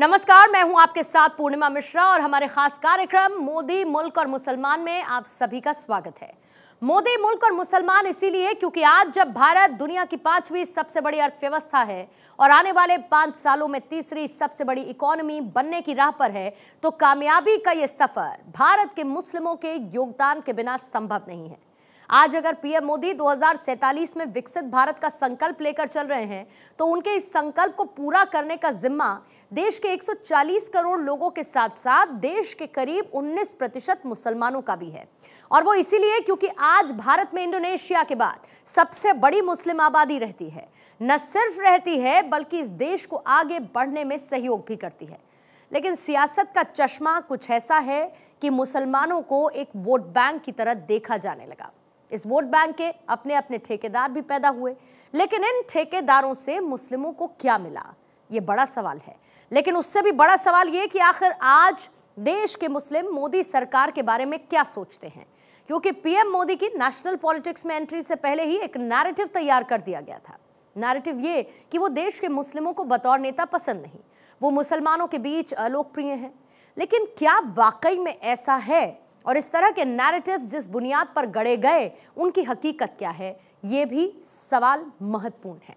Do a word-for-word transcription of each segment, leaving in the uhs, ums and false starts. नमस्कार, मैं हूं आपके साथ पूर्णिमा मिश्रा और हमारे खास कार्यक्रम मोदी मुल्क और मुसलमान में आप सभी का स्वागत है। मोदी मुल्क और मुसलमान इसीलिए क्योंकि आज जब भारत दुनिया की पांचवी सबसे बड़ी अर्थव्यवस्था है और आने वाले पाँच सालों में तीसरी सबसे बड़ी इकोनॉमी बनने की राह पर है, तो कामयाबी का ये सफ़र भारत के मुस्लिमों के योगदान के बिना संभव नहीं है। आज अगर पीएम मोदी दो हज़ार सैंतालीस में विकसित भारत का संकल्प लेकर चल रहे हैं, तो उनके इस संकल्प को पूरा करने का जिम्मा देश के एक सौ चालीस करोड़ लोगों के साथ साथ देश के करीब उन्नीस प्रतिशत मुसलमानों का भी है। और वो इसीलिए क्योंकि आज भारत में इंडोनेशिया के बाद सबसे बड़ी मुस्लिम आबादी रहती है, न सिर्फ रहती है बल्कि इस देश को आगे बढ़ने में सहयोग भी करती है। लेकिन सियासत का चश्मा कुछ ऐसा है कि मुसलमानों को एक वोट बैंक की तरह देखा जाने लगा। इस वोट बैंक के अपने अपने ठेकेदार भी पैदा हुए, लेकिन इन ठेकेदारों से मुस्लिमों को क्या मिला, ये बड़ा सवाल है। लेकिन उससे भी बड़ा सवाल ये कि आखिर आज देश के मुस्लिम मोदी सरकार के बारे में क्या सोचते हैं, क्योंकि पीएम मोदी की नेशनल पॉलिटिक्स में एंट्री से पहले ही एक नैरेटिव तैयार कर दिया गया था। नैरेटिव ये कि वो देश के मुस्लिमों को बतौर नेता पसंद नहीं, वो मुसलमानों के बीच अलोकप्रिय हैं। लेकिन क्या वाकई में ऐसा है, और इस तरह के नैरेटिव्स जिस बुनियाद पर गढ़े गए उनकी हकीकत क्या है, ये भी सवाल महत्वपूर्ण है।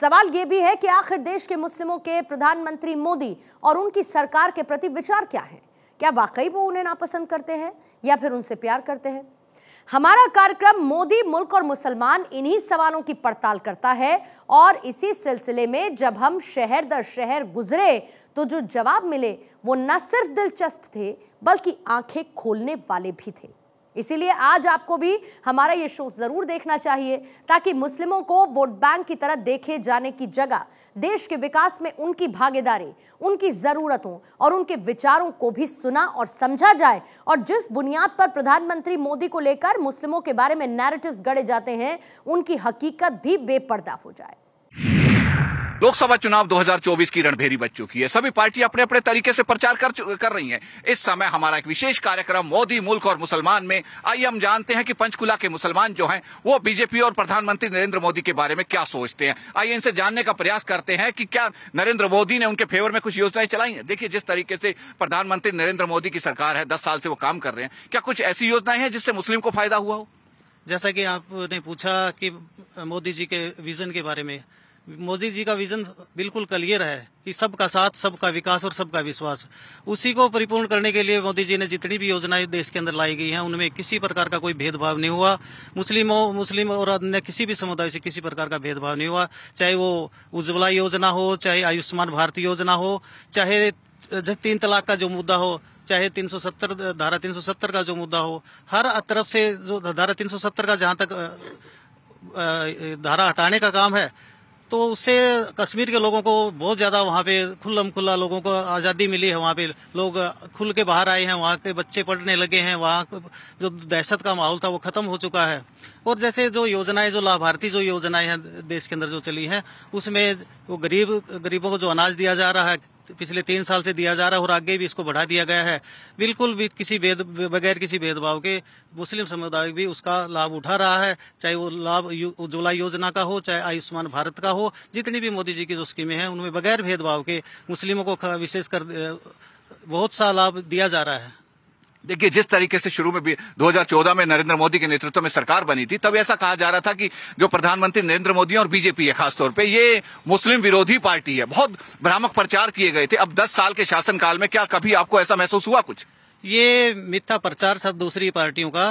सवाल ये भी है कि आखिर देश के मुस्लिमों के प्रधानमंत्री मोदी और उनकी सरकार के प्रति विचार क्या है। क्या वाकई वो उन्हें नापसंद करते हैं या फिर उनसे प्यार करते हैं? हमारा कार्यक्रम मोदी मुल्क और मुसलमान इन्हीं सवालों की पड़ताल करता है, और इसी सिलसिले में जब हम शहर दर शहर गुजरे तो जो जवाब मिले वो न सिर्फ दिलचस्प थे बल्कि आंखें खोलने वाले भी थे। इसीलिए आज आपको भी हमारा ये शो जरूर देखना चाहिए, ताकि मुस्लिमों को वोट बैंक की तरह देखे जाने की जगह देश के विकास में उनकी भागीदारी, उनकी ज़रूरतों और उनके विचारों को भी सुना और समझा जाए। और जिस बुनियाद पर प्रधानमंत्री मोदी को लेकर मुस्लिमों के बारे में नैरेटिव्स गढ़े जाते हैं, उनकी हकीकत भी बेपर्दा हो जाए। लोकसभा चुनाव दो हज़ार चौबीस की रणभेरी बच चुकी है। सभी पार्टियां अपने अपने तरीके से प्रचार कर कर रही हैं। इस समय हमारा एक विशेष कार्यक्रम मोदी मुल्क और मुसलमान में आइए हम जानते हैं कि पंचकुला के मुसलमान जो हैं वो बीजेपी और प्रधानमंत्री नरेंद्र मोदी के बारे में क्या सोचते हैं। आइए इनसे जानने का प्रयास करते हैं कि क्या नरेंद्र मोदी ने उनके फेवर में कुछ योजनाएं चलाई हैं। देखिए, जिस तरीके से प्रधानमंत्री नरेंद्र मोदी की सरकार है, दस साल से वो काम कर रहे हैं, क्या कुछ ऐसी योजनाएं हैं जिससे मुस्लिम को फायदा हुआ हो? जैसा कि आपने पूछा कि मोदी जी के विजन के बारे में, मोदी जी का विजन बिल्कुल क्लियर है कि सबका साथ, सबका विकास और सबका विश्वास। उसी को परिपूर्ण करने के लिए मोदी जी ने जितनी भी योजनाएं देश के अंदर लाई गई हैं, उनमें किसी प्रकार का कोई भेदभाव नहीं हुआ। मुस्लिमों मुस्लिम और अन्य किसी भी समुदाय से किसी प्रकार का भेदभाव नहीं हुआ, चाहे वो उज्ज्वला योजना हो, चाहे आयुष्मान भारत योजना हो, चाहे तीन तलाक का जो मुद्दा हो, चाहे तीन सौ सत्तर धारा तीन सौ सत्तर का जो मुद्दा हो, हर तरफ से जो धारा तीन सौ सत्तर का जहाँ तक धारा हटाने का काम है, तो उससे कश्मीर के लोगों को बहुत ज़्यादा वहाँ पे खुल्लम खुल्ला लोगों को आज़ादी मिली है। वहाँ पे लोग खुल के बाहर आए हैं, वहाँ के बच्चे पढ़ने लगे हैं, वहाँ जो दहशत का माहौल था वो ख़त्म हो चुका है। और जैसे जो योजनाएं, जो लाभार्थी जो योजनाएं हैं देश के अंदर जो चली हैं, उसमें वो गरीब गरीबों को जो अनाज दिया जा रहा है पिछले तीन साल से दिया जा रहा है, और आगे भी इसको बढ़ा दिया गया है, बिल्कुल भी किसी भेद बगैर किसी भेदभाव के मुस्लिम समुदाय भी उसका लाभ उठा रहा है। चाहे वो लाभ उज्ज्वला योजना का हो, चाहे आयुष्मान भारत का हो, जितनी भी मोदी जी की जो स्कीमें हैं उनमें बगैर भेदभाव के मुस्लिमों को विशेषकर बहुत सा लाभ दिया जा रहा है। देखिए, जिस तरीके से शुरू में भी दो हज़ार चौदह में नरेंद्र मोदी के नेतृत्व में सरकार बनी थी, तब ऐसा कहा जा रहा था कि जो प्रधानमंत्री नरेंद्र मोदी और बीजेपी है खासतौर पे, ये मुस्लिम विरोधी पार्टी है। बहुत भ्रामक प्रचार किए गए थे। अब दस साल के शासनकाल में क्या कभी आपको ऐसा महसूस हुआ कुछ? ये मिथ्या प्रचार सब दूसरी पार्टियों का,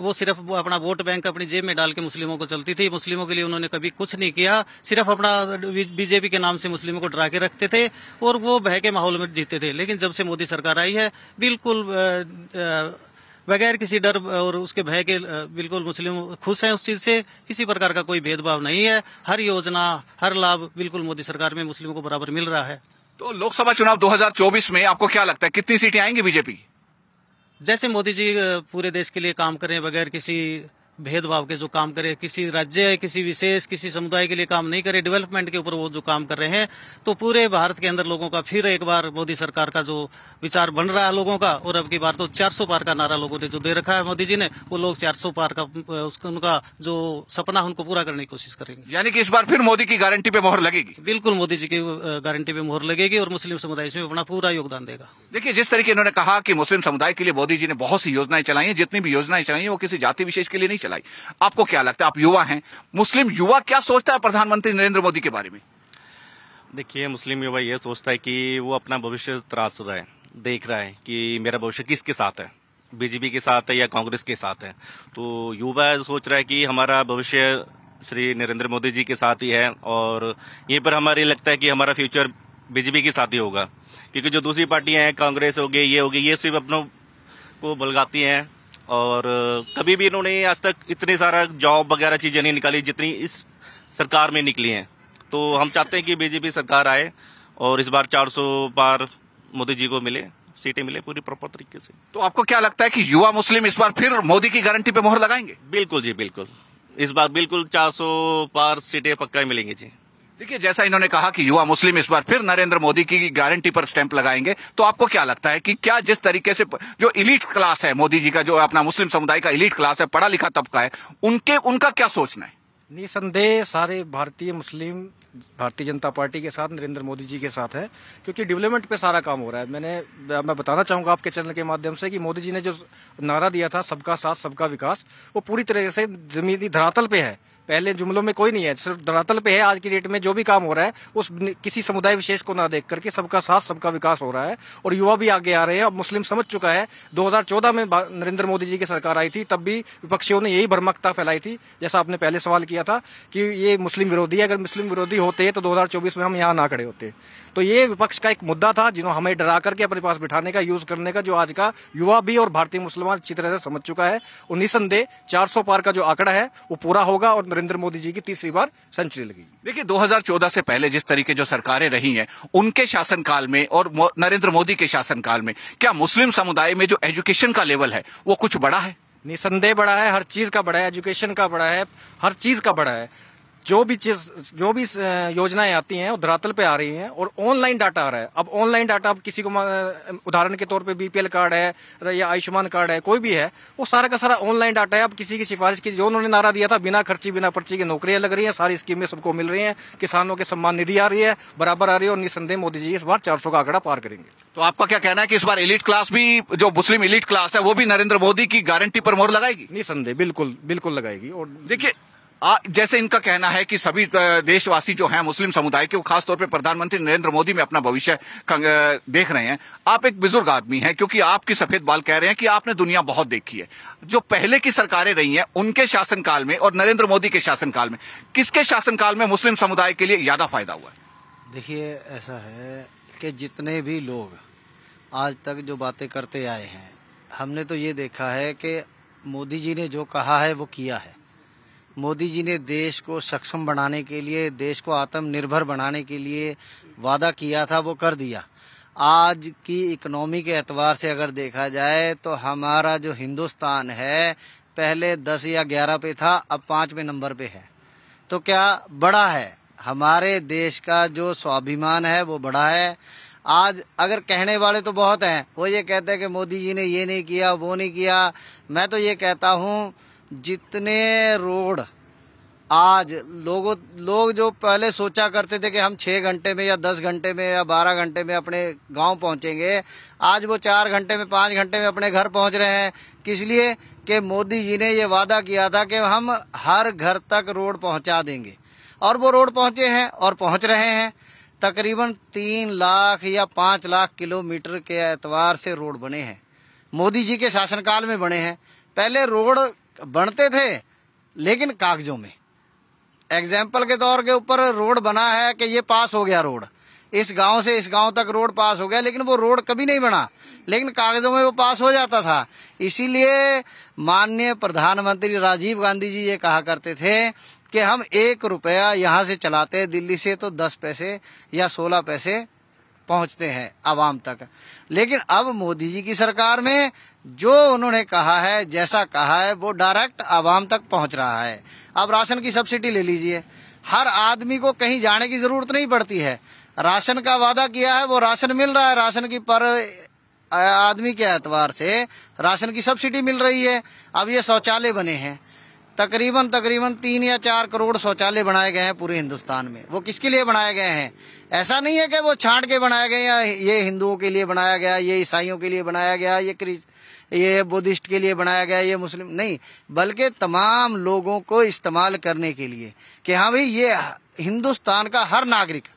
वो सिर्फ अपना वोट बैंक अपनी जेब में डाल के मुस्लिमों को चलती थी। मुस्लिमों के लिए उन्होंने कभी कुछ नहीं किया, सिर्फ अपना बीजेपी के नाम से मुस्लिमों को डरा के रखते थे और वो बह के माहौल में जीते थे। लेकिन जब से मोदी सरकार आई है, बिल्कुल बगैर किसी डर और उसके भय के बिल्कुल मुस्लिम खुश हैं उस चीज़ से। किसी प्रकार का कोई भेदभाव नहीं है, हर योजना, हर लाभ बिल्कुल मोदी सरकार में मुस्लिमों को बराबर मिल रहा है। तो लोकसभा चुनाव दो हज़ार चौबीस में आपको क्या लगता है कितनी सीटें आएंगी बीजेपी? जैसे मोदी जी पूरे देश के लिए काम करें, बगैर किसी भेदभाव के जो काम करे, किसी राज्य या किसी विशेष किसी समुदाय के लिए काम नहीं करे, डेवलपमेंट के ऊपर वो जो काम कर रहे हैं, तो पूरे भारत के अंदर लोगों का फिर एक बार मोदी सरकार का जो विचार बन रहा है लोगों का, और अब की बार तो चार सौ पार का नारा लोगों ने जो दे रखा है मोदी जी ने, वो लोग चार सौ पार का उसका उनका जो सपना उनको पूरा करने की कोशिश करेंगे। यानी कि इस बार फिर मोदी की गारंटी पे मोहर लगेगी। बिल्कुल मोदी जी की गारंटी पे मोहर लगेगी और मुस्लिम समुदाय इसमें अपना पूरा योगदान देगा। देखिए जिस तरीके इन्होंने कहा कि मुस्लिम समुदाय के लिए मोदी जी ने बहुत सी योजनाएं चलाई हैं, जितनी भी योजनाएं चलाई हैं वो किसी जाति विशेष के लिए नहीं चलाई। आपको क्या लगता है, आप युवा हैं, मुस्लिम युवा क्या सोचता है प्रधानमंत्री नरेंद्र मोदी के बारे में? देखिए मुस्लिम युवा ये सोचता है कि वो अपना भविष्य तरास रहा है, देख रहा है कि मेरा भविष्य किसके साथ है, बीजेपी के साथ है या कांग्रेस के साथ है। तो युवा सोच रहा है कि हमारा भविष्य श्री नरेंद्र मोदी जी के साथ ही है, और यहीं पर हमारे लगता है कि हमारा फ्यूचर बीजेपी के साथ ही होगा, क्योंकि जो दूसरी पार्टियां हैं, कांग्रेस हो गई, ये हो गई, ये सिर्फ अपनों को बलगाती हैं और कभी भी इन्होंने आज तक इतनी सारा जॉब वगैरह चीजें नहीं निकाली जितनी इस सरकार में निकली हैं। तो हम चाहते हैं कि बीजेपी सरकार आए और इस बार चार सौ पार मोदी जी को मिले, सीटें मिले पूरी प्रॉपर तरीके से। तो आपको क्या लगता है कि युवा मुस्लिम इस बार फिर मोदी की गारंटी पे मोहर लगाएंगे? बिल्कुल जी, बिल्कुल इस बार बिल्कुल चार सौ पार सीटें पक्का मिलेंगी जी। देखिए जैसा इन्होंने कहा कि युवा मुस्लिम इस बार फिर नरेंद्र मोदी की गारंटी पर स्टैंप लगाएंगे, तो आपको क्या लगता है कि क्या जिस तरीके से जो इलीट क्लास है मोदी जी का, जो अपना मुस्लिम समुदाय का इलीट क्लास है, पढ़ा लिखा तबका है, उनके उनका क्या सोचना है? निसंदेह सारे भारतीय मुस्लिम भारतीय जनता पार्टी के साथ, नरेंद्र मोदी जी के साथ है, क्योंकि डेवलपमेंट पे सारा काम हो रहा है। मैंने मैं बताना चाहूँगा आपके चैनल के माध्यम से कि मोदी जी ने जो नारा दिया था सबका साथ सबका विकास, वो पूरी तरह से जमीनी धरातल पे है, पहले जुमलों में कोई नहीं है, सिर्फ धरातल पे है। आज की डेट में जो भी काम हो रहा है उस किसी समुदाय विशेष को ना देख करके सबका साथ सबका विकास हो रहा है, और युवा भी आगे आ रहे हैं। अब मुस्लिम समझ चुका है, दो हज़ार चौदह में नरेंद्र मोदी जी की सरकार आई थी, तब भी विपक्षियों ने यही भ्रमकता फैलाई थी, जैसा आपने पहले सवाल किया था कि ये मुस्लिम विरोधी है। अगर मुस्लिम विरोधी होते तो दो हज़ार चौबीस में हम यहाँ ना खड़े होते। तो ये विपक्ष का एक मुद्दा था जिन्होंने हमें डरा करके अपने पास बिठाने का, यूज करने का, जो आज का युवा भी और भारतीय मुसलमान अच्छी तरह से समझ चुका है। और निसंदेह चार सौ पार का जो आंकड़ा है वो पूरा होगा और नरेंद्र मोदी जी की तीसरी बार सेंचुरी लगेगी। देखिए दो हज़ार चौदह से पहले जिस तरीके जो सरकारें रही हैं, उनके शासनकाल में और नरेंद्र मोदी के शासनकाल में क्या मुस्लिम समुदाय में जो एजुकेशन का लेवल है वो कुछ बड़ा है? निसंदेह बड़ा है, हर चीज का बड़ा है, एजुकेशन का बड़ा है, हर चीज का बड़ा है। जो भी चीज जो भी योजनाएं आती हैं वो धरातल पे आ रही हैं और ऑनलाइन डाटा आ रहा है। अब ऑनलाइन डाटा अब किसी को उदाहरण के तौर पे बीपीएल कार्ड है या आयुष्मान कार्ड है, कोई भी है, वो सारा का सारा ऑनलाइन डाटा है। अब किसी की सिफारिश की, जो उन्होंने नारा दिया था बिना खर्ची बिना पर्ची की नौकरियां लग रही हैं, सारी स्कीमें सबको मिल रही हैं, किसानों के सम्मान निधि आ रही है, बराबर आ रही है, और निसंदेह मोदी जी इस बार चार सौ का आंकड़ा पार करेंगे। तो आपका क्या कहना है कि इस बार एलिट क्लास भी, जो मुस्लिम एलिट क्लास है, वो भी नरेंद्र मोदी की गारंटी पर मोहर लगाएगी? निसंदेह बिल्कुल बिल्कुल लगाएगी। और देखिए आ, जैसे इनका कहना है कि सभी देशवासी जो हैं मुस्लिम समुदाय के, वो खासतौर पे प्रधानमंत्री नरेंद्र मोदी में अपना भविष्य देख रहे हैं। आप एक बुजुर्ग आदमी हैं, क्योंकि आपकी सफेद बाल कह रहे हैं कि आपने दुनिया बहुत देखी है। जो पहले की सरकारें रही हैं उनके शासनकाल में और नरेंद्र मोदी के शासनकाल में, किसके शासनकाल में मुस्लिम समुदाय के लिए ज्यादा फायदा हुआ है? देखिए ऐसा है कि जितने भी लोग आज तक जो बातें करते आए हैं, हमने तो ये देखा है कि मोदी जी ने जो कहा है वो किया है। मोदी जी ने देश को सक्षम बनाने के लिए, देश को आत्मनिर्भर बनाने के लिए वादा किया था, वो कर दिया। आज की इकोनॉमी के एतवार से अगर देखा जाए तो हमारा जो हिंदुस्तान है पहले दस या ग्यारह पे था, अब पाँचवें नंबर पे है। तो क्या बड़ा है, हमारे देश का जो स्वाभिमान है वो बड़ा है। आज अगर कहने वाले तो बहुत हैं, वो ये कहते हैं कि मोदी जी ने ये नहीं किया वो नहीं किया। मैं तो ये कहता हूँ जितने रोड आज लोगों लोग जो पहले सोचा करते थे कि हम छः घंटे में या दस घंटे में या बारह घंटे में अपने गांव पहुंचेंगे, आज वो चार घंटे में पाँच घंटे में अपने घर पहुंच रहे हैं। किस लिए कि मोदी जी ने ये वादा किया था कि हम हर घर तक रोड पहुंचा देंगे, और वो रोड पहुंचे हैं और पहुंच रहे हैं। तकरीबन तीन लाख या पाँच लाख किलोमीटर के एतवार से रोड बने हैं, मोदी जी के शासनकाल में बने हैं। पहले रोड बनते थे लेकिन कागजों में, एग्जाम्पल के तौर के ऊपर रोड बना है कि ये पास हो गया रोड, इस गांव से इस गांव तक रोड पास हो गया, लेकिन वो रोड कभी नहीं बना, लेकिन कागजों में वो पास हो जाता था। इसीलिए माननीय प्रधानमंत्री राजीव गांधी जी ये कहा करते थे कि हम एक रुपया यहाँ से चलाते दिल्ली से तो दस पैसे या सोलह पैसे पहुंचते हैं आवाम तक। लेकिन अब मोदी जी की सरकार में जो उन्होंने कहा है, जैसा कहा है, वो डायरेक्ट आवाम तक पहुंच रहा है। अब राशन की सब्सिडी ले लीजिए, हर आदमी को कहीं जाने की जरूरत नहीं पड़ती है। राशन का वादा किया है, वो राशन मिल रहा है। राशन की पर आदमी के एतवार से राशन की सब्सिडी मिल रही है। अब ये शौचालय बने हैं, तकरीबन तकरीबन तीन या चार करोड़ शौचालय बनाए गए हैं पूरे हिंदुस्तान में। वो किसके लिए बनाए गए हैं? ऐसा नहीं है कि वो छांट के बनाए गए या ये हिंदुओं के लिए बनाया गया, ये ईसाइयों के लिए बनाया गया, ये ये बुद्धिस्ट के लिए बनाया गया, ये मुस्लिम, नहीं, बल्कि तमाम लोगों को इस्तेमाल करने के लिए कि हाँ भाई ये हिंदुस्तान का हर नागरिक।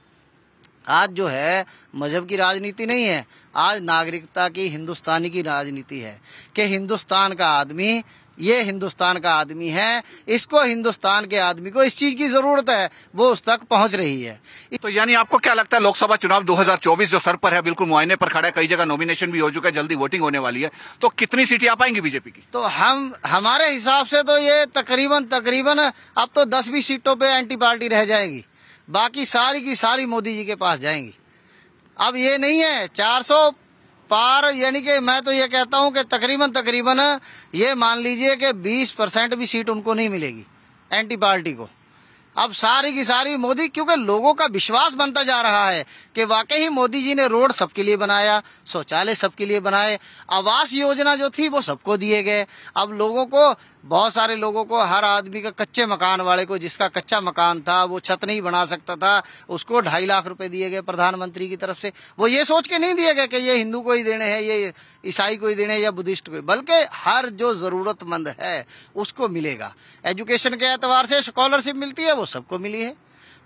आज जो है मजहब की राजनीति नहीं है, आज नागरिकता की, हिंदुस्तानी की राजनीति है कि हिंदुस्तान का आदमी, ये हिंदुस्तान का आदमी है, इसको, हिंदुस्तान के आदमी को इस चीज की जरूरत है, वो उस तक पहुंच रही है। तो यानी आपको क्या लगता है लोकसभा चुनाव दो हज़ार चौबीस जो सर पर है, बिल्कुल मुआयने पर खड़ा है, कई जगह नॉमिनेशन भी हो चुका है, जल्दी वोटिंग होने वाली है, तो कितनी सीटें आ पाएंगी बीजेपी की? तो हम हमारे हिसाब से तो ये तकरीबन तकरीबन अब तो दस बीस सीटों पर एंटी पार्टी रह जाएगी, बाकी सारी की सारी मोदी जी के पास जाएंगी। अब ये नहीं है चार सौ पार, यानी कि मैं तो ये कहता हूं कि तकरीबन तकरीबन ये मान लीजिए कि बीस परसेंट भी सीट उनको नहीं मिलेगी एंटी पार्टी को। अब सारी की सारी मोदी, क्योंकि लोगों का विश्वास बनता जा रहा है कि वाकई ही मोदी जी ने रोड सबके लिए बनाया, शौचालय सबके लिए बनाए, आवास योजना जो थी वो सबको दिए गए। अब लोगों को, बहुत सारे लोगों को, हर आदमी का, कच्चे मकान वाले को, जिसका कच्चा मकान था वो छत नहीं बना सकता था, उसको ढाई लाख रुपए दिए गए प्रधानमंत्री की तरफ से। वो ये सोच के नहीं दिए गए कि ये हिंदू को ही देने हैं, ये ईसाई को ही देने हैं, या बुद्धिस्ट को ही, बल्कि हर जो जरूरतमंद है उसको मिलेगा। एजुकेशन के एतबार से स्कॉलरशिप मिलती है, वो सबको मिली है।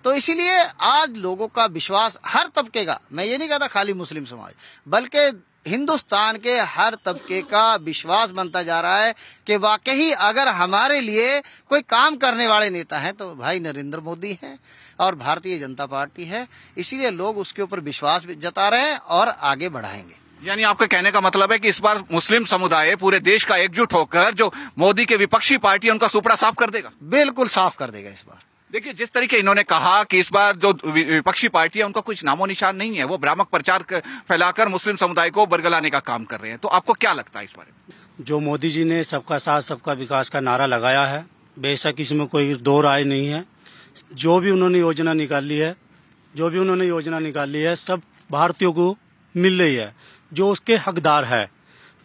तो इसीलिए आज लोगों का विश्वास, हर तबके का, मैं ये नहीं कहता खाली मुस्लिम समाज, बल्कि हिंदुस्तान के हर तबके का विश्वास बनता जा रहा है कि वाकई अगर हमारे लिए कोई काम करने वाले नेता हैं तो भाई नरेंद्र मोदी हैं और भारतीय जनता पार्टी है। इसीलिए लोग उसके ऊपर विश्वास जता रहे हैं और आगे बढ़ाएंगे। यानी आपके कहने का मतलब है कि इस बार मुस्लिम समुदाय पूरे देश का एकजुट होकर जो मोदी के विपक्षी पार्टी है उनका सुपड़ा साफ कर देगा? बिल्कुल साफ कर देगा इस बार। देखिए जिस तरीके इन्होंने कहा कि इस बार जो विपक्षी पार्टी है उनका कुछ नामो निशान नहीं है, वो भ्रामक प्रचार फैलाकर मुस्लिम समुदाय को बरगलाने का काम कर रहे हैं, तो आपको क्या लगता है इस बारे में? जो मोदी जी ने सबका साथ सबका विकास का नारा लगाया है, बेशक इसमें कोई दो राय नहीं है। जो भी उन्होंने योजना निकाली है, जो भी उन्होंने योजना निकाली है सब भारतीयों को मिल रही है, जो उसके हकदार है।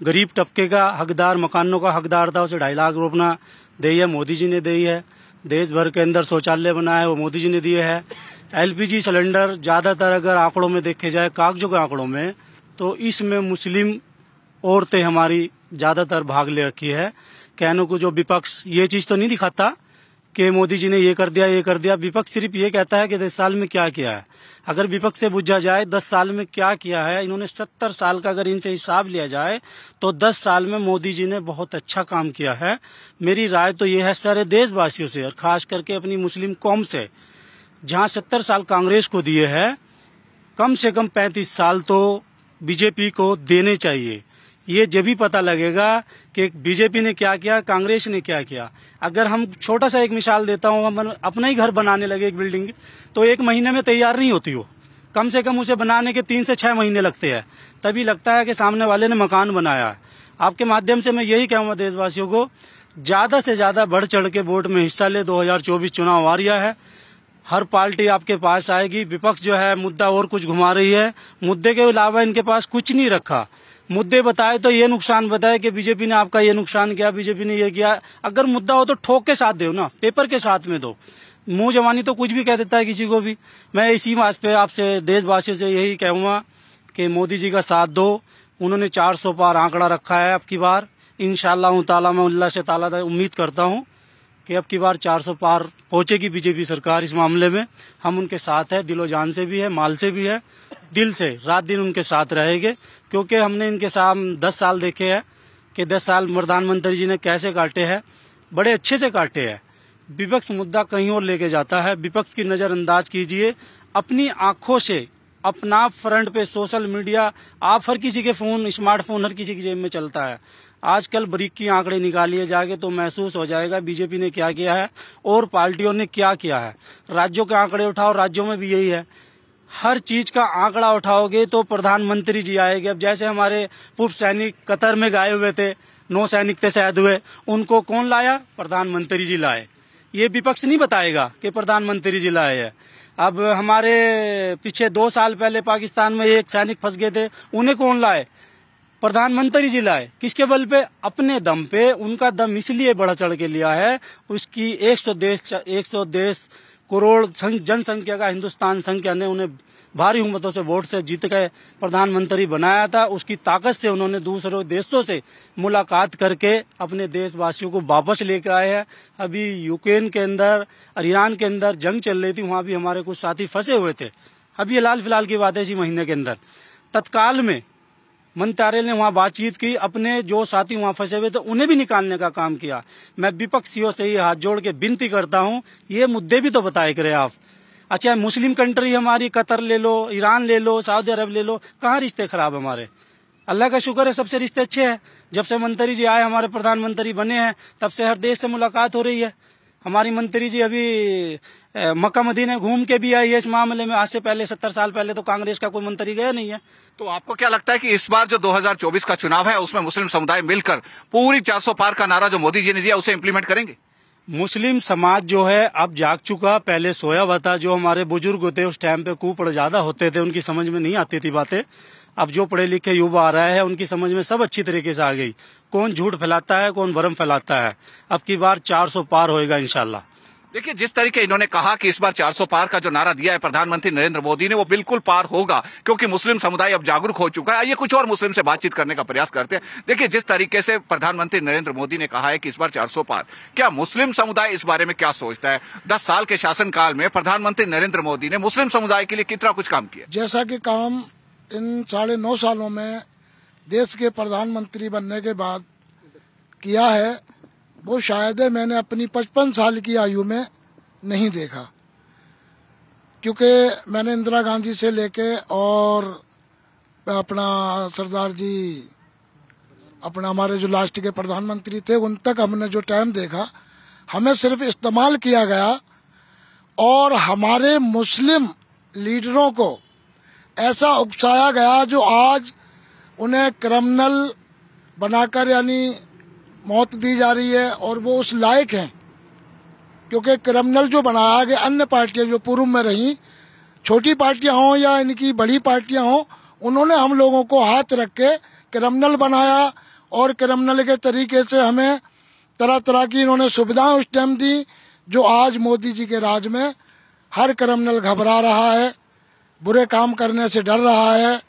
गरीब तबके का हकदार, मकानों का हकदार था, उसे ढाई लाख रुपना दी है, मोदी जी ने दी है। देश भर के अंदर शौचालय बना है, वो मोदी जी ने दिए हैं। एलपीजी सिलेंडर ज़्यादातर अगर आंकड़ों में देखे जाए, कागजों के आंकड़ों में, तो इसमें मुस्लिम औरतें हमारी ज़्यादातर भाग ले रखी है। कहने को जो विपक्ष ये चीज़ तो नहीं दिखाता कि मोदी जी ने ये कर दिया, ये कर दिया, विपक्ष सिर्फ ये कहता है कि दस साल में क्या किया है। अगर विपक्ष से पूछा जाए दस साल में क्या किया है, इन्होंने सत्तर साल का अगर इनसे हिसाब लिया जाए तो दस साल में मोदी जी ने बहुत अच्छा काम किया है। मेरी राय तो ये है सारे देशवासियों से और खास करके अपनी मुस्लिम कौम से, जहाँ सत्तर साल कांग्रेस को दिए है, कम से कम पैंतीस साल तो बीजेपी को देने चाहिए। ये जब भी पता लगेगा कि बीजेपी ने क्या किया, कांग्रेस ने क्या किया। अगर हम, छोटा सा एक मिसाल देता हूँ, हम अपना ही घर बनाने लगे एक बिल्डिंग, तो एक महीने में तैयार नहीं होती हो, कम से कम उसे बनाने के तीन से छह महीने लगते हैं, तभी लगता है कि सामने वाले ने मकान बनाया है। आपके माध्यम से मैं यही कहूँगा देशवासियों को, ज़्यादा से ज़्यादा बढ़ चढ़ के वोट में हिस्सा ले। दो हजार चौबीस चुनाव आ रहा है, हर पार्टी आपके पास आएगी। विपक्ष जो है मुद्दा और कुछ घुमा रही है, मुद्दे के अलावा इनके पास कुछ नहीं रखा। मुद्दे बताए तो ये नुकसान बताए कि बीजेपी ने आपका ये नुकसान किया, बीजेपी ने ये किया। अगर मुद्दा हो तो ठोक के साथ दो ना, पेपर के साथ में दो। मुंह जवानी तो कुछ भी कह देता है किसी को भी। मैं इसी बात पे आपसे, देशवासियों से यही कहूँगा कि मोदी जी का साथ दो। उन्होंने चार सौ पार आंकड़ा रखा है अब की बार, इंशाल्लाह ताला, मैं अल्लाह से ताला से उम्मीद करता हूँ कि अब की बार चार सौ पार पहुंचेगी बीजेपी सरकार। इस मामले में हम उनके साथ है, दिलो जान से भी है, माल से भी है, दिल से, रात दिन उनके साथ रहेंगे। क्योंकि हमने इनके साथ दस साल देखे हैं कि दस साल प्रधानमंत्री जी ने कैसे काटे हैं, बड़े अच्छे से काटे हैं। विपक्ष मुद्दा कहीं और लेके जाता है, विपक्ष की नज़रअंदाज कीजिए। अपनी आंखों से, अपना फ्रंट पे सोशल मीडिया, आप, हर किसी के फोन, स्मार्टफोन हर किसी की जेब में चलता है आजकल। बारीकी आंकड़े निकालिए जाके तो महसूस हो जाएगा बीजेपी ने क्या किया है और पार्टियों ने क्या किया है। राज्यों के आंकड़े उठाओ, राज्यों में भी यही है। हर चीज का आंकड़ा उठाओगे तो प्रधानमंत्री जी आएंगे। अब जैसे हमारे पूर्व सैनिक कतर में गए हुए थे, नौ सैनिक थे शहीद हुए, उनको कौन लाया? प्रधानमंत्री जी लाए। ये विपक्ष नहीं बताएगा कि प्रधानमंत्री जी लाए है। अब हमारे पीछे दो साल पहले पाकिस्तान में एक सैनिक फंस गए थे, उन्हें कौन लाए? प्रधानमंत्री जी लाए। किसके बल पे? अपने दम पे। उनका दम इसलिए बढ़ा चढ़ के लिया है, उसकी एक सौ देश एक सौ देश करोड़ जनसंख्या का हिंदुस्तान संख्या ने उन्हें भारी बहुमतों से वोट से जीत के प्रधानमंत्री बनाया था। उसकी ताकत से उन्होंने दूसरे देशों से मुलाकात करके अपने देशवासियों को वापस लेकर आए हैं। अभी यूक्रेन के अंदर और ईरान के अंदर जंग चल रही थी, वहां भी हमारे कुछ साथी फंसे हुए थे। अभी ये लाल फिलहाल की बात है, इसी महीने के अंदर तत्काल में मंत्रालय ने वहां बातचीत की, अपने जो साथी वहां फंसे हुए थे उन्हें भी निकालने का काम किया। मैं विपक्षियों से ही हाथ जोड़ के विनती करता हूं, ये मुद्दे भी तो बताए करे आप। अच्छा, मुस्लिम कंट्री हमारी कतर ले लो, ईरान ले लो, सऊदी अरब ले लो, कहाँ रिश्ते खराब हमारे? अल्लाह का शुक्र है सबसे रिश्ते अच्छे हैं। जब से मंत्री जी आए, हमारे प्रधानमंत्री बने हैं, तब से हर देश से मुलाकात हो रही है। हमारी मंत्री जी अभी मक्का मदीना घूम के भी आई है। इस मामले में आज से पहले सत्तर साल पहले तो कांग्रेस का कोई मंत्री गया नहीं है। तो आपको क्या लगता है कि इस बार जो दो हज़ार चौबीस का चुनाव है उसमें मुस्लिम समुदाय मिलकर पूरी चार सौ पार का नारा जो मोदी जी ने दिया उसे इम्प्लीमेंट करेंगे? मुस्लिम समाज जो है अब जाग चुका, पहले सोया हुआ था। जो हमारे बुजुर्ग होते उस टाइम पे कुपड़ ज्यादा होते थे, उनकी समझ में नहीं आती थी बातें। अब जो पढ़े लिखे युवा आ रहा है उनकी समझ में सब अच्छी तरीके से आ गई, कौन झूठ फैलाता है कौन भ्रम फैलाता है। अब की बार चार सौ पार होएगा इंशाल्लाह। देखिए, जिस तरीके इन्होंने कहा कि इस बार चार सौ पार का जो नारा दिया है प्रधानमंत्री नरेंद्र मोदी ने, वो बिल्कुल पार होगा क्योंकि मुस्लिम समुदाय अब जागरूक हो चुका है। आइए कुछ और मुस्लिम से बातचीत करने का प्रयास करते हैं। देखिए, जिस तरीके से प्रधानमंत्री नरेंद्र मोदी ने कहा है कि इस बार चार सौ पार, क्या मुस्लिम समुदाय इस बारे में क्या सोचता है? दस साल के शासनकाल में प्रधानमंत्री नरेंद्र मोदी ने मुस्लिम समुदाय के लिए कितना कुछ काम किया? जैसा कि काम इन साढ़े नौ सालों में देश के प्रधानमंत्री बनने के बाद किया है, वो शायद मैंने अपनी पचपन साल की आयु में नहीं देखा, क्योंकि मैंने इंदिरा गांधी से लेके और अपना सरदार जी अपना हमारे जो लास्ट के प्रधानमंत्री थे उन तक हमने जो टाइम देखा, हमें सिर्फ इस्तेमाल किया गया। और हमारे मुस्लिम लीडरों को ऐसा उकसाया गया जो आज उन्हें क्रिमिनल बनाकर यानी मौत दी जा रही है, और वो उस लायक हैं क्योंकि क्रिमिनल जो बनाया गया अन्य पार्टियां जो पूर्व में रही, छोटी पार्टियां हों या इनकी बड़ी पार्टियां हों, उन्होंने हम लोगों को हाथ रख के क्रिमिनल बनाया। और क्रिमिनल के तरीके से हमें तरह तरह की इन्होंने सुविधाएं उस टाइम दी जो आज मोदी जी के राज में हर क्रिमिनल घबरा रहा है, बुरे काम करने से डर रहा है।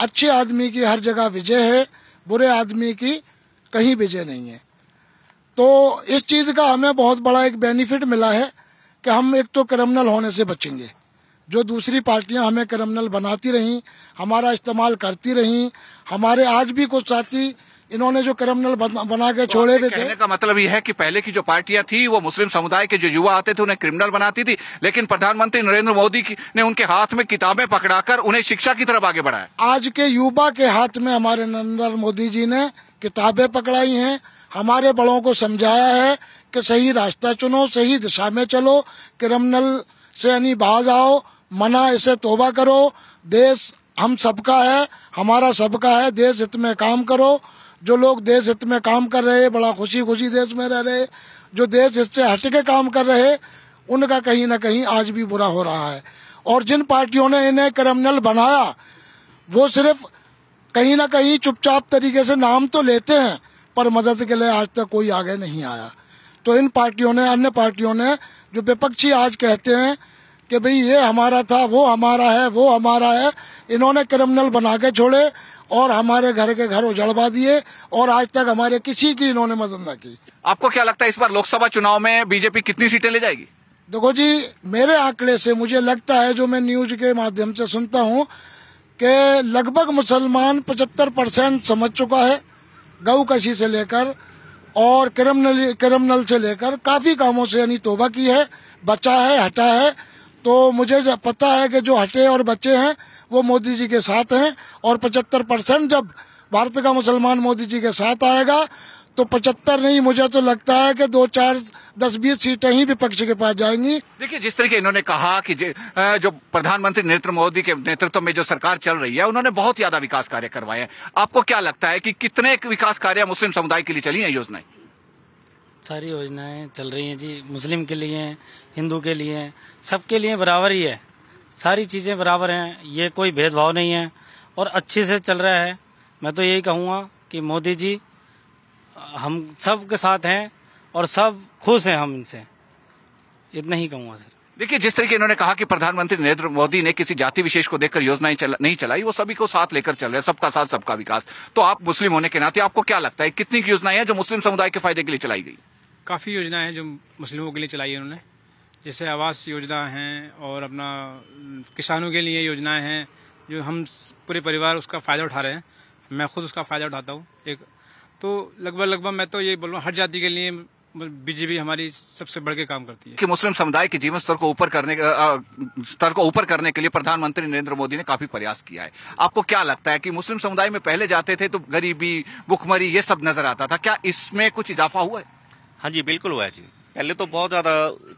अच्छे आदमी की हर जगह विजय है, बुरे आदमी की कहीं विजय नहीं है। तो इस चीज़ का हमें बहुत बड़ा एक बेनिफिट मिला है कि हम एक तो क्रिमिनल होने से बचेंगे। जो दूसरी पार्टियां हमें क्रिमिनल बनाती रहीं, हमारा इस्तेमाल करती रहीं, हमारे आज भी कुछ साथी इन्होंने जो क्रिमिनल बना के छोड़े हुए थे। कहने का मतलब यह है कि पहले की जो पार्टियां थी वो मुस्लिम समुदाय के जो युवा आते थे उन्हें क्रिमिनल बनाती थी, लेकिन प्रधानमंत्री नरेंद्र मोदी ने उनके हाथ में किताबें पकड़ाकर उन्हें शिक्षा की तरफ आगे बढ़ाया। आज के युवा के हाथ में हमारे नरेंद्र मोदी जी ने किताबें पकड़ाई हैं, हमारे बड़ों को समझाया है कि सही रास्ता चुनो, सही दिशा में चलो, क्रिमिनल से यानी बाज आओ, मना इसे तौबा करो, देश हम सबका है, हमारा सबका है, देश हित में काम करो। जो लोग देश हित में काम कर रहे, बड़ा खुशी खुशी देश में रह रहे, जो देश हित से हट के काम कर रहे, उनका कहीं ना कहीं आज भी बुरा हो रहा है। और जिन पार्टियों ने इन्हें क्रिमिनल बनाया वो सिर्फ कहीं ना कहीं चुपचाप तरीके से नाम तो लेते हैं, पर मदद के लिए आज तक कोई आगे नहीं आया। तो इन पार्टियों ने, अन्य पार्टियों ने, जो विपक्षी आज कहते हैं कि भाई ये हमारा था वो हमारा है वो हमारा है, इन्होंने क्रिमिनल बना के छोड़े और हमारे घर के घर उजड़वा दिए, और आज तक हमारे किसी की इन्होंने मदद न की। आपको क्या लगता है इस बार लोकसभा चुनाव में बीजेपी कितनी सीटें ले जाएगी? देखो जी, मेरे आंकड़े से मुझे लगता है, जो मैं न्यूज के माध्यम से सुनता हूँ, के लगभग मुसलमान पचहत्तर परसेंट समझ चुका है। गऊ कशी से लेकर और क्रिमिनल क्रिमिनल से लेकर काफ़ी कामों से यानी तौबा की है, बचा है, हटा है। तो मुझे पता है कि जो हटे और बचे हैं वो मोदी जी के साथ हैं, और पचहत्तर परसेंट जब भारत का मुसलमान मोदी जी के साथ आएगा तो पचहत्तर नहीं, मुझे तो लगता है कि दो चार दस बीस सीटें ही विपक्ष के पास जाएंगी। देखिए, जिस तरीके इन्होंने कहा कि जो प्रधानमंत्री नरेंद्र मोदी के नेतृत्व में जो सरकार चल रही है, उन्होंने बहुत ज्यादा विकास कार्य करवाए हैं। आपको क्या लगता है कि कितने विकास कार्य मुस्लिम समुदाय के लिए चली है योजनाएं? सारी योजनाएं चल रही हैं जी, मुस्लिम के लिए, हिंदू के लिए, सबके लिए बराबर ही है। सारी चीजें बराबर हैं, ये कोई भेदभाव नहीं है और अच्छे से चल रहा है। मैं तो यही कहूँगा कि मोदी जी हम सब के साथ हैं और सब खुश हैं हम इनसे, इतना ही कहूँगा सर। देखिए, जिस तरीके इन्होंने कहा कि प्रधानमंत्री नरेंद्र मोदी ने किसी जाति विशेष को देखकर योजनाएं चला, नहीं चलाई, वो सभी को साथ लेकर चल रहे हैं, सबका साथ सबका विकास। तो आप मुस्लिम होने के नाते आपको क्या लगता है कितनी योजनाएं हैं जो मुस्लिम समुदाय के फायदे के लिए चलाई गई? काफ़ी योजनाएं हैं जो मुस्लिमों के लिए चलाई है उन्होंने, जैसे आवास योजना है और अपना किसानों के लिए योजनाएँ हैं जो हम पूरे परिवार उसका फ़ायदा उठा रहे हैं। मैं खुद उसका फ़ायदा उठाता हूँ। एक तो लगभग लगभग मैं तो यही बोल रहा हूँ, हर जाति के लिए बीजेपी हमारी सबसे बढ़ के काम करती है कि मुस्लिम समुदाय के जीवन स्तर को ऊपर करने स्तर को ऊपर करने के लिए प्रधानमंत्री नरेंद्र मोदी ने काफी प्रयास किया है। आपको क्या लगता है कि मुस्लिम समुदाय में पहले जाते थे तो गरीबी, भुखमरी, ये सब नजर आता था, क्या इसमें कुछ इजाफा हुआ है? हाँ जी, बिल्कुल हुआ है जी। पहले तो बहुत ज्यादा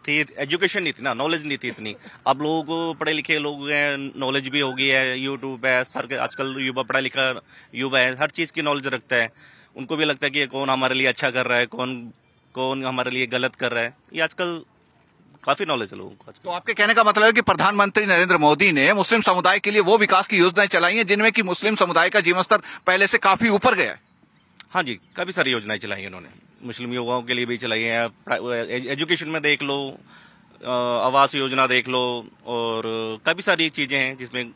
थी, एजुकेशन नहीं थी ना, नॉलेज नहीं थी इतनी। अब लोग पढ़े लिखे लोग हैं, नॉलेज भी हो गई है, यूट्यूब है, सर आजकल युवा पढ़ा लिखा युवा है, हर चीज की नॉलेज रखता है। उनको भी लगता है कि कौन हमारे लिए अच्छा कर रहा है, कौन कौन हमारे लिए गलत कर रहा है, ये आजकल काफी नॉलेज है लोगों को। तो आपके कहने का मतलब है कि प्रधानमंत्री नरेंद्र मोदी ने मुस्लिम समुदाय के लिए वो विकास की योजनाएं चलाई हैं जिनमें कि मुस्लिम समुदाय का जीवन स्तर पहले से काफी ऊपर गया है। हाँ जी, काफी सारी योजनाएं चलाई हैं उन्होंने, मुस्लिम युवाओं के लिए भी चलाई है। एजुकेशन में देख लो, आवास योजना देख लो, और काफी सारी चीजें हैं जिसमें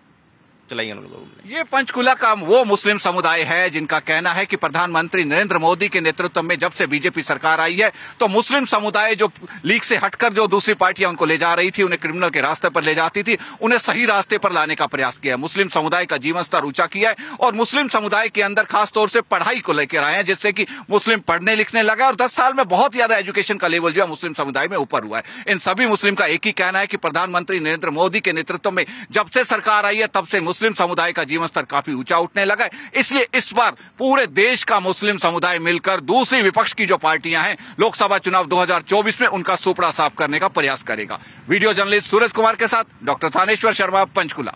चलाइए लोगों ने। ये पंचकुला का वो मुस्लिम समुदाय है जिनका कहना है कि प्रधानमंत्री नरेंद्र मोदी के नेतृत्व में जब से बीजेपी सरकार आई है तो मुस्लिम समुदाय जो लीग से हटकर जो दूसरी पार्टियां उनको ले जा रही थी, उन्हें क्रिमिनल के रास्ते पर ले जाती थी, उन्हें सही रास्ते पर लाने का प्रयास किया है। मुस्लिम समुदाय का जीवन स्तर ऊंचा किया है और मुस्लिम समुदाय के अंदर खासतौर से पढ़ाई को लेकर आए हैं, जिससे कि मुस्लिम पढ़ने लिखने लगा और दस साल में बहुत ज्यादा एजुकेशन का लेवल जो है मुस्लिम समुदाय में ऊपर हुआ है। इन सभी मुस्लिम का एक ही कहना है कि प्रधानमंत्री नरेंद्र मोदी के नेतृत्व में जब से सरकार आई है तब से मुस्लिम समुदाय का जीवन स्तर काफी ऊंचा उठने लगा है। इसलिए इस बार पूरे देश का मुस्लिम समुदाय मिलकर दूसरी विपक्ष की जो पार्टियां हैं लोकसभा चुनाव दो हजार चौबीस में उनका सुपड़ा साफ करने का प्रयास करेगा। वीडियो जर्नलिस्ट सूरज कुमार के साथ डॉक्टर थानेश्वर शर्मा, पंचकुला।